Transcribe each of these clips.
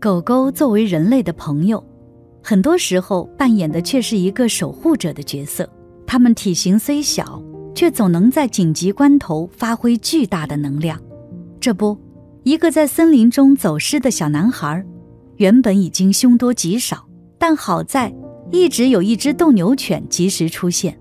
狗狗作为人类的朋友，很多时候扮演的却是一个守护者的角色。它们体型虽小，却总能在紧急关头发挥巨大的能量。这不，一个在森林中走失的小男孩，原本已经凶多吉少，但好在一直有一只斗牛犬及时出现，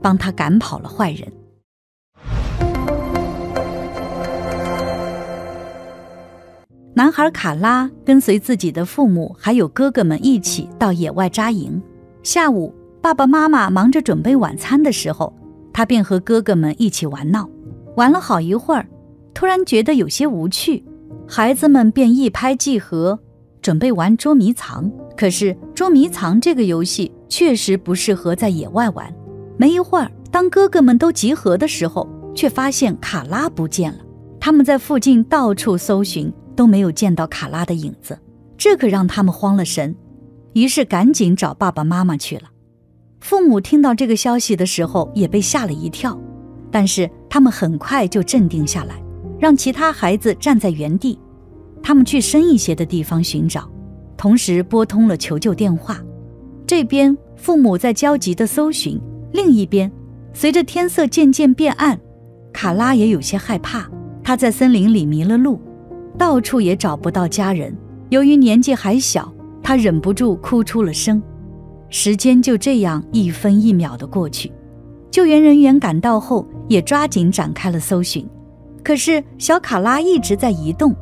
帮他赶跑了坏人。男孩卡拉跟随自己的父母还有哥哥们一起到野外扎营。下午，爸爸妈妈忙着准备晚餐的时候，他便和哥哥们一起玩闹。玩了好一会儿，突然觉得有些无趣，孩子们便一拍即合，准备玩捉迷藏。可是捉迷藏这个游戏确实不适合在野外玩。没一会儿，当哥哥们都集合的时候，却发现卡拉不见了。他们在附近到处搜寻，都没有见到卡拉的影子，这可让他们慌了神，于是赶紧找爸爸妈妈去了。父母听到这个消息的时候也被吓了一跳，但是他们很快就镇定下来，让其他孩子站在原地，他们去深一些的地方寻找，同时拨通了求救电话。这边父母在焦急地搜寻，另一边随着天色渐渐变暗，卡拉也有些害怕，他在森林里迷了路，到处也找不到家人。由于年纪还小，他忍不住哭出了声。时间就这样一分一秒地过去，救援人员赶到后也抓紧展开了搜寻，可是小卡拉一直在移动，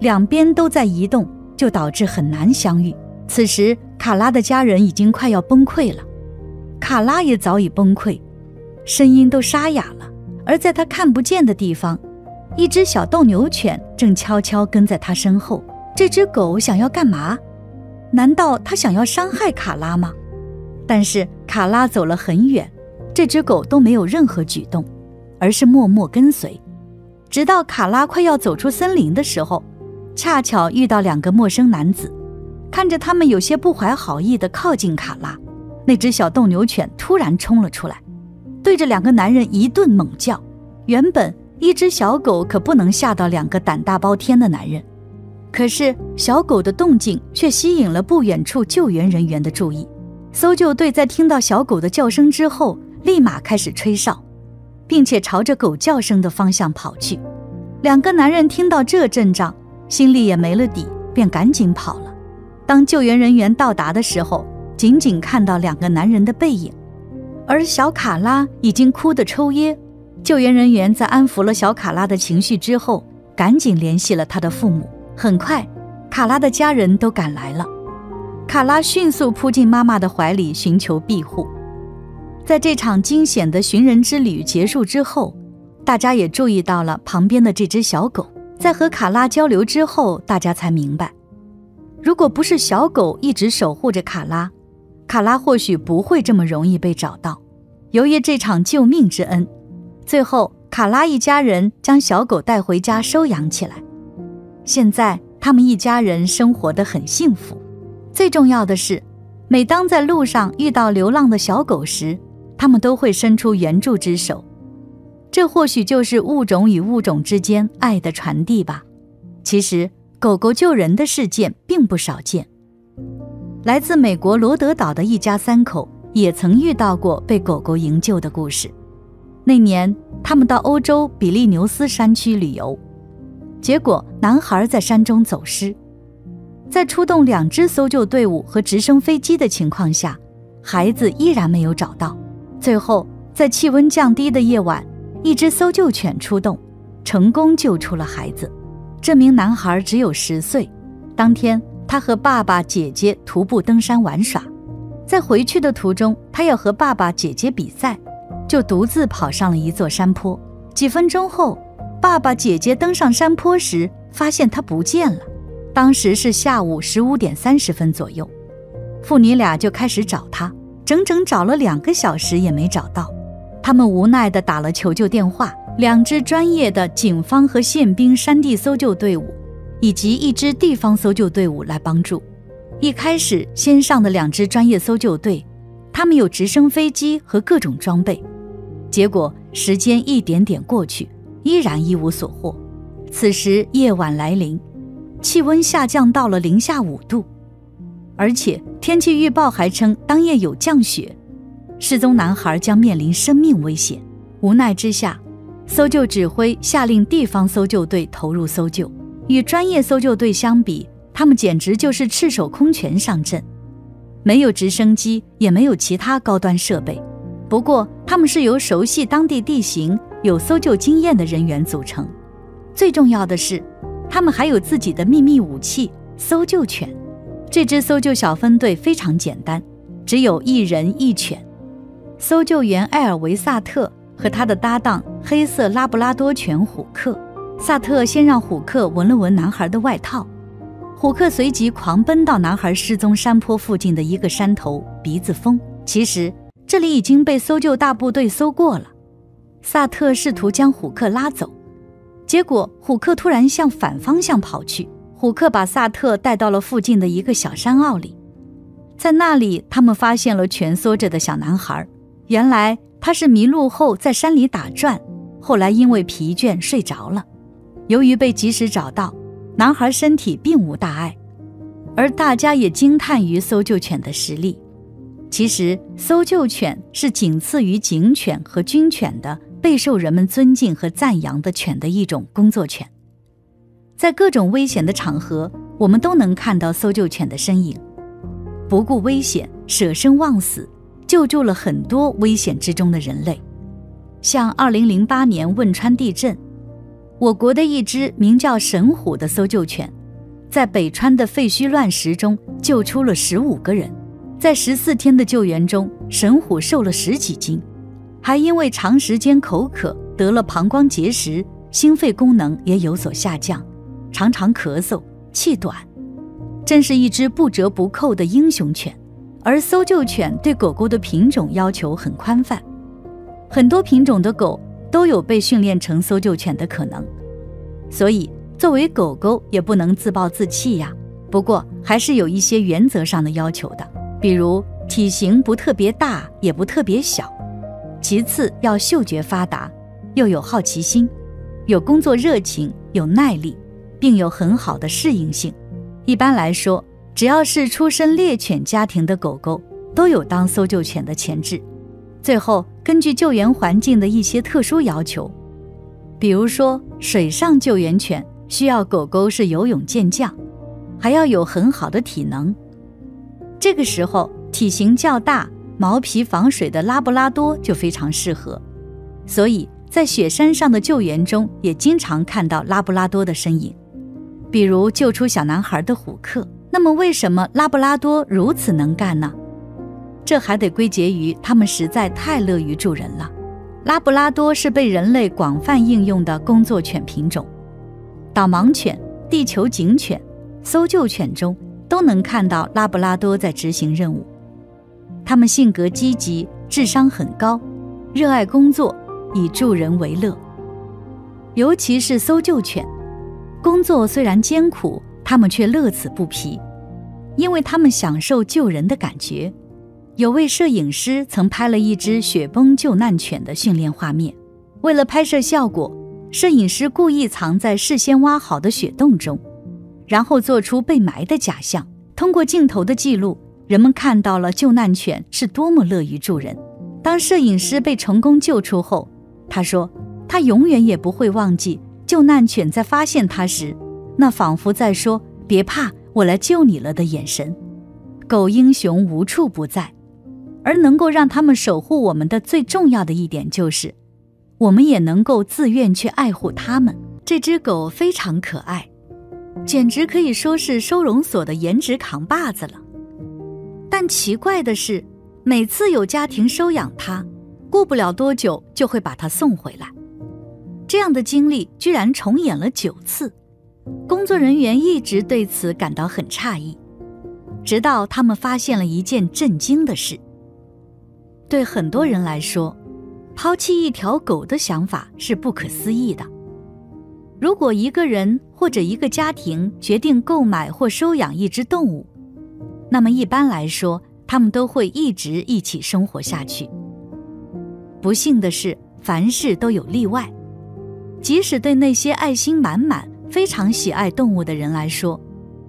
两边都在移动，就导致很难相遇。此时卡拉的家人已经快要崩溃了，卡拉也早已崩溃，声音都沙哑了。而在他看不见的地方，一只小斗牛犬正悄悄跟在他身后。这只狗想要干嘛？难道它想要伤害卡拉吗？但是卡拉走了很远，这只狗都没有任何举动，而是默默跟随。直到卡拉快要走出森林的时候，恰巧遇到两个陌生男子，看着他们有些不怀好意地靠近卡拉，那只小斗牛犬突然冲了出来，对着两个男人一顿猛叫。原本一只小狗可不能吓到两个胆大包天的男人，可是小狗的动静却吸引了不远处救援人员的注意。搜救队在听到小狗的叫声之后，立马开始吹哨，并且朝着狗叫声的方向跑去。两个男人听到这阵仗，心里也没了底，便赶紧跑了。当救援人员到达的时候，仅仅看到两个男人的背影，而小卡拉已经哭得抽噎。救援人员在安抚了小卡拉的情绪之后，赶紧联系了他的父母。很快，卡拉的家人都赶来了。卡拉迅速扑进妈妈的怀里，寻求庇护。在这场惊险的寻人之旅结束之后，大家也注意到了旁边的这只小狗。在和卡拉交流之后，大家才明白，如果不是小狗一直守护着卡拉，卡拉或许不会这么容易被找到。由于这场救命之恩，最后卡拉一家人将小狗带回家收养起来。现在他们一家人生活得很幸福。最重要的是，每当在路上遇到流浪的小狗时，他们都会伸出援助之手。这或许就是物种与物种之间爱的传递吧。其实狗狗救人的事件并不少见，来自美国罗德岛的一家三口也曾遇到过被狗狗营救的故事。那年他们到欧洲比利牛斯山区旅游，结果男孩在山中走失，在出动两支搜救队伍和直升飞机的情况下，孩子依然没有找到。最后在气温降低的夜晚，一只搜救犬出动，成功救出了孩子。这名男孩只有10岁，当天他和爸爸姐姐徒步登山玩耍，在回去的途中，他要和爸爸姐姐比赛，就独自跑上了一座山坡。几分钟后，爸爸姐姐登上山坡时发现他不见了。当时是下午15:30左右，父女俩就开始找他，整整找了2个小时也没找到。他们无奈地打了求救电话，两支专业的警方和宪兵山地搜救队伍以及一支地方搜救队伍来帮助。一开始先上的两支专业搜救队，他们有直升飞机和各种装备，结果时间一点点过去，依然一无所获。此时夜晚来临，气温下降到了零下5度，而且天气预报还称当夜有降雪，失踪男孩将面临生命危险。无奈之下，搜救指挥下令地方搜救队投入搜救。与专业搜救队相比，他们简直就是赤手空拳上阵，没有直升机，也没有其他高端设备。不过，他们是由熟悉当地地形、有搜救经验的人员组成。最重要的是，他们还有自己的秘密武器——搜救犬。这支搜救小分队非常简单，只有1人1犬。搜救员艾尔维·萨特和他的搭档黑色拉布拉多犬虎克。萨特先让虎克闻了闻男孩的外套，虎克随即狂奔到男孩失踪山坡附近的一个山头——鼻子峰。其实这里已经被搜救大部队搜过了。萨特试图将虎克拉走，结果虎克突然向反方向跑去。虎克把萨特带到了附近的一个小山坳里，在那里他们发现了蜷缩着的小男孩。原来他是迷路后在山里打转，后来因为疲倦睡着了。由于被及时找到，男孩身体并无大碍，而大家也惊叹于搜救犬的实力。其实搜救犬是仅次于警犬和军犬的备受人们尊敬和赞扬的犬的一种工作犬。在各种危险的场合，我们都能看到搜救犬的身影，不顾危险，舍生忘死，救助了很多危险之中的人类。像2008年汶川地震，我国的一只名叫神虎的搜救犬在北川的废墟乱石中救出了15个人。在14天的救援中，神虎瘦了10几斤，还因为长时间口渴得了膀胱结石，心肺功能也有所下降，常常咳嗽、气短，真是一只不折不扣的英雄犬。而搜救犬对狗狗的品种要求很宽泛，很多品种的狗都有被训练成搜救犬的可能，所以作为狗狗也不能自暴自弃呀。不过还是有一些原则上的要求的，比如体型不特别大也不特别小，其次要嗅觉发达，又有好奇心，有工作热情，有耐力，并有很好的适应性。一般来说，只要是出身猎犬家庭的狗狗都有当搜救犬的潜质。最后根据救援环境的一些特殊要求，比如说水上救援犬需要狗狗是游泳健将，还要有很好的体能。这个时候，体型较大、毛皮防水的拉布拉多就非常适合，所以在雪山上的救援中也经常看到拉布拉多的身影，比如救出小男孩的虎克。那么为什么拉布拉多如此能干呢？这还得归结于他们实在太乐于助人了。拉布拉多是被人类广泛应用的工作犬品种，导盲犬、地球警犬、搜救犬中都能看到拉布拉多在执行任务。他们性格积极，智商很高，热爱工作，以助人为乐。尤其是搜救犬，工作虽然艰苦，他们却乐此不疲，因为他们享受救人的感觉。有位摄影师曾拍了一只雪崩救难犬的训练画面，为了拍摄效果，摄影师故意藏在事先挖好的雪洞中，然后做出被埋的假象。通过镜头的记录，人们看到了救难犬是多么乐于助人。当摄影师被成功救出后，他说他永远也不会忘记救难犬在发现他时那仿佛在说别怕，我来救你了的眼神。狗英雄无处不在，而能够让他们守护我们的最重要的一点就是我们也能够自愿去爱护他们。这只狗非常可爱，简直可以说是收容所的颜值扛把子了。但奇怪的是，每次有家庭收养它，过不了多久就会把它送回来。这样的经历居然重演了9次，工作人员一直对此感到很诧异，直到他们发现了一件震惊的事。对很多人来说，抛弃一条狗的想法是不可思议的。如果一个人或者一个家庭决定购买或收养一只动物，那么一般来说，他们都会一直一起生活下去。不幸的是，凡事都有例外，即使对那些爱心满满、非常喜爱动物的人来说，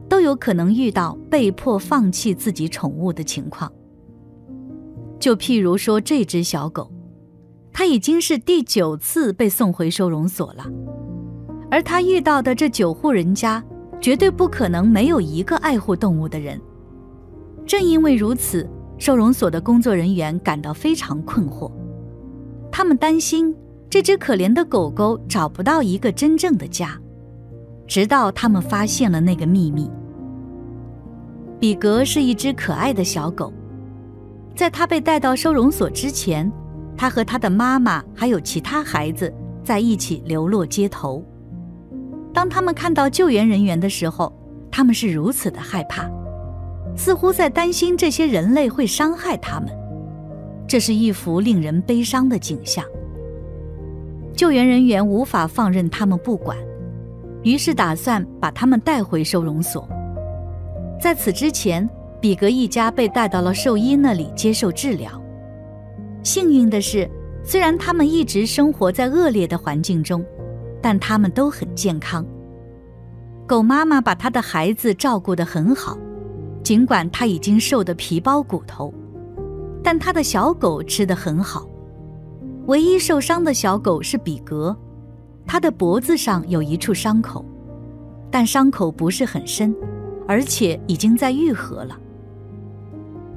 都有可能遇到被迫放弃自己宠物的情况。就譬如说这只小狗，它已经是第9次被送回收容所了，而它遇到的这9户人家，绝对不可能没有一个爱护动物的人。正因为如此，收容所的工作人员感到非常困惑，他们担心这只可怜的狗狗找不到一个真正的家。直到他们发现了那个秘密。比格是一只可爱的小狗，在它被带到收容所之前，它和它的妈妈还有其他孩子在一起流落街头。当他们看到救援人员的时候，他们是如此的害怕，似乎在担心这些人类会伤害他们。这是一幅令人悲伤的景象。救援人员无法放任他们不管，于是打算把他们带回收容所。在此之前，比格一家被带到了兽医那里接受治疗。幸运的是，虽然他们一直生活在恶劣的环境中，但他们都很健康。狗妈妈把她的孩子照顾得很好，尽管她已经瘦得皮包骨头，但她的小狗吃得很好。唯一受伤的小狗是比格，他的脖子上有一处伤口，但伤口不是很深，而且已经在愈合了。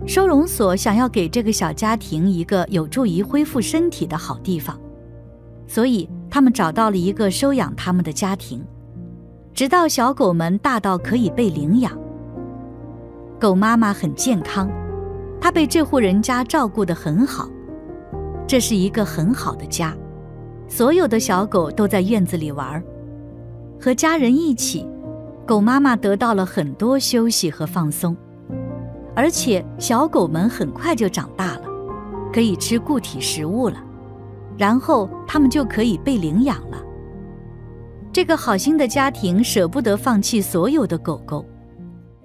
收容所想要给这个小家庭一个有助于恢复身体的好地方，所以他们找到了一个收养他们的家庭，直到小狗们大到可以被领养。狗妈妈很健康，她被这户人家照顾得很好，这是一个很好的家。所有的小狗都在院子里玩，和家人一起，狗妈妈得到了很多休息和放松，而且小狗们很快就长大了，可以吃固体食物了，然后它们就可以被领养了。这个好心的家庭舍不得放弃所有的狗狗，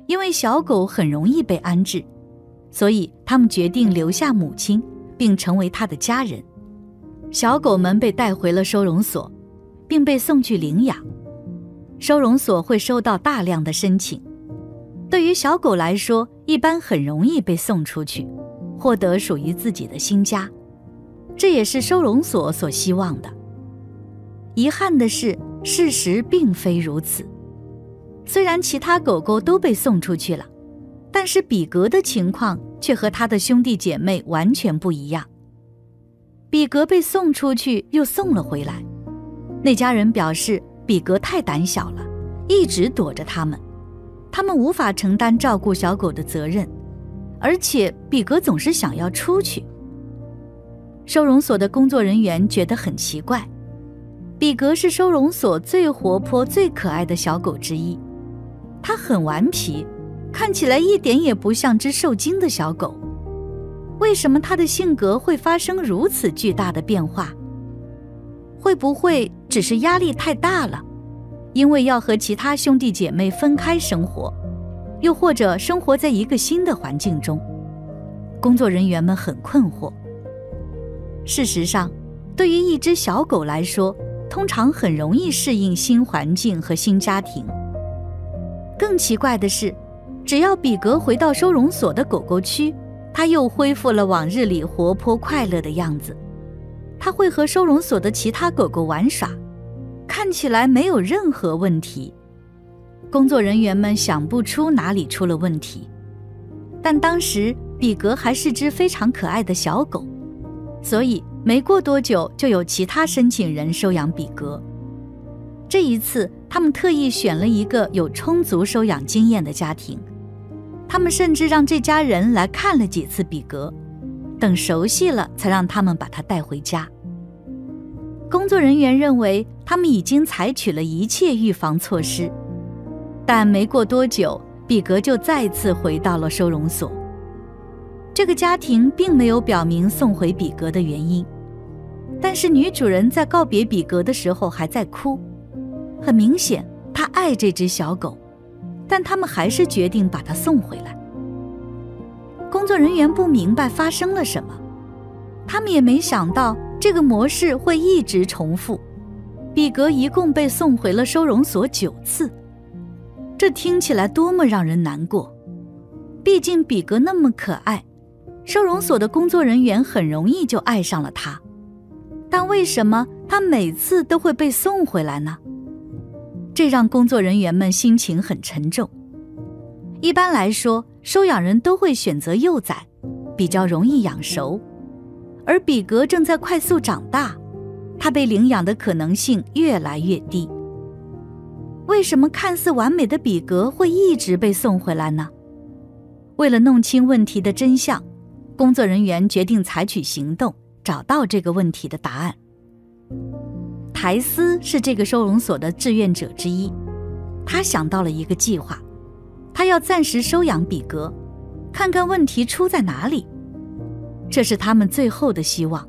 因为小狗很容易被安置，所以他们决定留下母亲，并成为她的家人。小狗们被带回了收容所，并被送去领养。收容所会收到大量的申请，对于小狗来说，一般很容易被送出去，获得属于自己的新家，这也是收容所所希望的。遗憾的是，事实并非如此。虽然其他狗狗都被送出去了，但是比格的情况却和他的兄弟姐妹完全不一样。比格被送出去又送了回来，那家人表示比格太胆小了，一直躲着他们，他们无法承担照顾小狗的责任，而且比格总是想要出去。收容所的工作人员觉得很奇怪，比格是收容所最活泼最可爱的小狗之一，它很顽皮，看起来一点也不像只受惊的小狗，为什么他的性格会发生如此巨大的变化？会不会只是压力太大了？因为要和其他兄弟姐妹分开生活，又或者生活在一个新的环境中，工作人员们很困惑。事实上，对于一只小狗来说，通常很容易适应新环境和新家庭。更奇怪的是，只要比格回到收容所的狗狗区，他又恢复了往日里活泼快乐的样子，他会和收容所的其他狗狗玩耍，看起来没有任何问题。工作人员们想不出哪里出了问题，但当时比格还是只非常可爱的小狗，所以没过多久就有其他申请人收养比格。这一次，他们特意选了一个有充足收养经验的家庭，他们甚至让这家人来看了几次比格，等熟悉了才让他们把他带回家。工作人员认为他们已经采取了一切预防措施，但没过多久，比格就再次回到了收容所。这个家庭并没有表明送回比格的原因，但是女主人在告别比格的时候还在哭，很明显，她爱这只小狗。但他们还是决定把它送回来。工作人员不明白发生了什么，他们也没想到这个模式会一直重复，比格一共被送回了收容所9次。这听起来多么让人难过！毕竟比格那么可爱，收容所的工作人员很容易就爱上了他。但为什么他每次都会被送回来呢？这让工作人员们心情很沉重。一般来说，收养人都会选择幼崽，比较容易养熟。而比格正在快速长大，他被领养的可能性越来越低。 为什么看似完美的比格会一直被送回来呢？为了弄清问题的真相，工作人员决定采取行动，找到这个问题的答案。苔丝是这个收容所的志愿者之一，他想到了一个计划，他要暂时收养比格，看看问题出在哪里。这是他们最后的希望。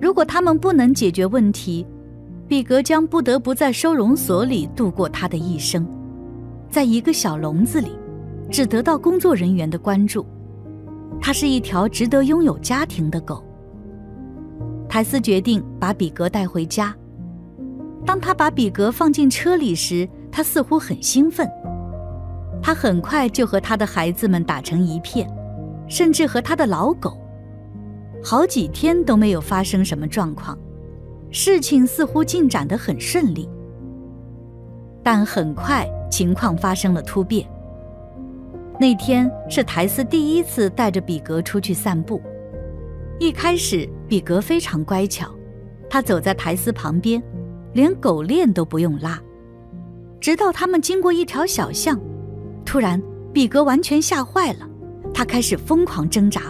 如果他们不能解决问题， 比格将不得不在收容所里度过他的一生，在一个小笼子里，只得到工作人员的关注。它是一条值得拥有家庭的狗。苔丝决定把比格带回家。当他把比格放进车里时，他似乎很兴奋。他很快就和他的孩子们打成一片，甚至和他的老狗。好几天都没有发生什么状况。 事情似乎进展得很顺利，但很快情况发生了突变。那天是苔丝第一次带着比格出去散步。一开始，比格非常乖巧，他走在苔丝旁边，连狗链都不用拉。直到他们经过一条小巷，突然，比格完全吓坏了，他开始疯狂挣扎，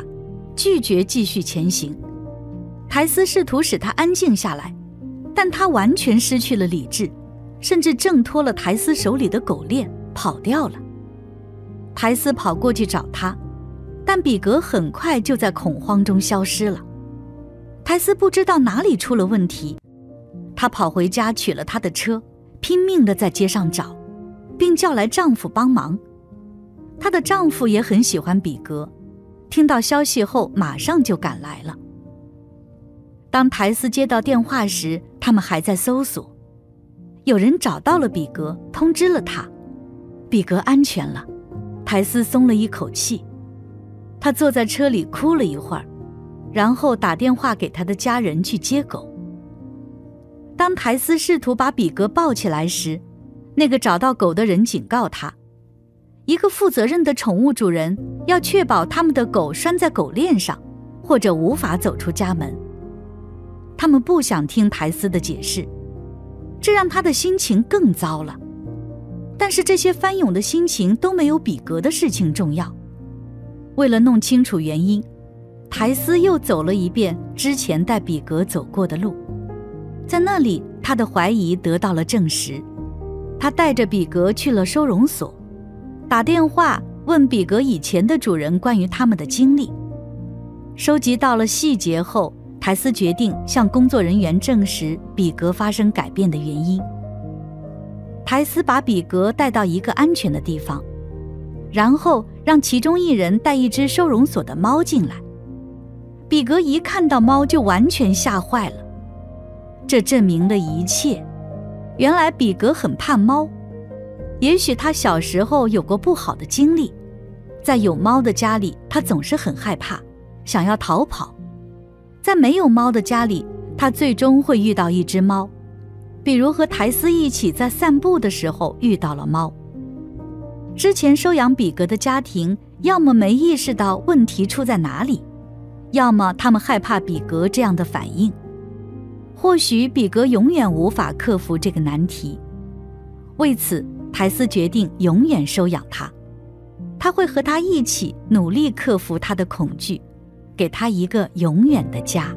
拒绝继续前行。 苔丝试图使他安静下来，但他完全失去了理智，甚至挣脱了苔丝手里的狗链，跑掉了。苔丝跑过去找他，但比格很快就在恐慌中消失了。苔丝不知道哪里出了问题，她跑回家取了他的车，拼命地在街上找，并叫来丈夫帮忙。她的丈夫也很喜欢比格，听到消息后马上就赶来了。 当苔丝接到电话时，他们还在搜索。有人找到了比格，通知了他，比格安全了。苔丝松了一口气，他坐在车里哭了一会儿，然后打电话给他的家人去接狗。当苔丝试图把比格抱起来时，那个找到狗的人警告他：一个负责任的宠物主人要确保他们的狗拴在狗链上，或者无法走出家门。 他们不想听苔丝的解释，这让他的心情更糟了。但是这些翻涌的心情都没有比格的事情重要。为了弄清楚原因，苔丝又走了一遍之前带比格走过的路，在那里，他的怀疑得到了证实。他带着比格去了收容所，打电话问比格以前的主人关于他们的经历，收集到了细节后。 苔丝决定向工作人员证实比格发生改变的原因。苔丝把比格带到一个安全的地方，然后让其中一人带一只收容所的猫进来。比格一看到猫就完全吓坏了，这证明了一切。原来比格很怕猫，也许他小时候有过不好的经历，在有猫的家里，他总是很害怕，想要逃跑。 在没有猫的家里，他最终会遇到一只猫，比如和苔丝一起在散步的时候遇到了猫。之前收养比格的家庭，要么没意识到问题出在哪里，要么他们害怕比格这样的反应。或许比格永远无法克服这个难题，为此，苔丝决定永远收养他，他会和他一起努力克服他的恐惧。 给他一个永远的家。